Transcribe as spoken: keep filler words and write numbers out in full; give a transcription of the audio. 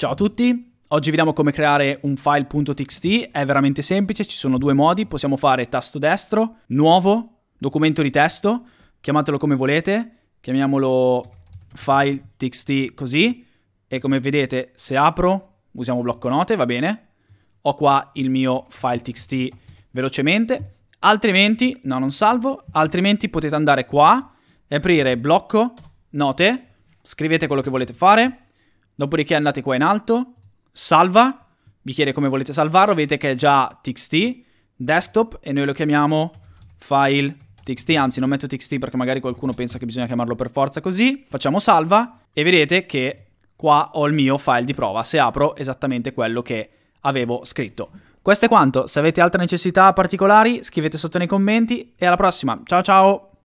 Ciao a tutti, oggi vediamo come creare un file.txt, è veramente semplice, ci sono due modi, possiamo fare tasto destro, nuovo, documento di testo, chiamatelo come volete, chiamiamolo file.txt così, e come vedete se apro usiamo blocco note, va bene, ho qua il mio file.txt velocemente, altrimenti, no non salvo, altrimenti potete andare qua e aprire blocco note, scrivete quello che volete fare. Dopodiché andate qua in alto, salva, vi chiede come volete salvarlo, vedete che è già txt, desktop e noi lo chiamiamo file txt, anzi non metto txt perché magari qualcuno pensa che bisogna chiamarlo per forza così, facciamo salva e vedete che qua ho il mio file di prova, se apro esattamente quello che avevo scritto. Questo è quanto, se avete altre necessità particolari scrivete sotto nei commenti e alla prossima, ciao ciao!